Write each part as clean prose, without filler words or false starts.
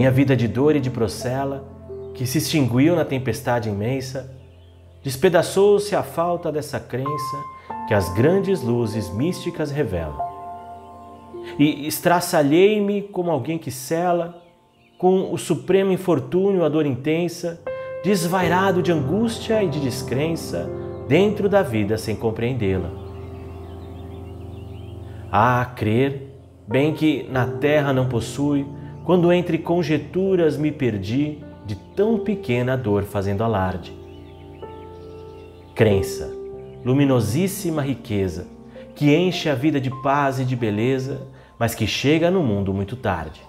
minha vida de dor e de procela, que se extinguiu na tempestade imensa, despedaçou-se à falta dessa crença que as grandes luzes místicas revelam. E estraçalhei-me como alguém que cela, com o supremo infortúnio a dor intensa, desvairado de angústia e de descrença, dentro da vida sem compreendê-la. Ah, crer, bem que na terra não possui, quando entre conjeturas me perdi, de tão pequena dor fazendo alarde. Crença, luminosíssima riqueza, que enche a vida de paz e de beleza, mas que chega no mundo muito tarde.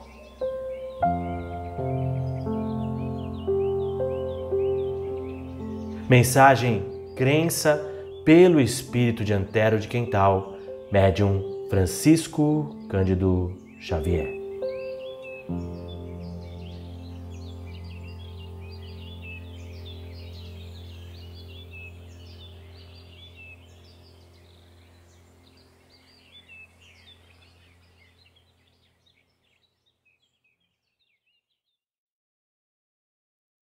Mensagem Crença pelo Espírito de Antero de Quental, médium Francisco Cândido Xavier.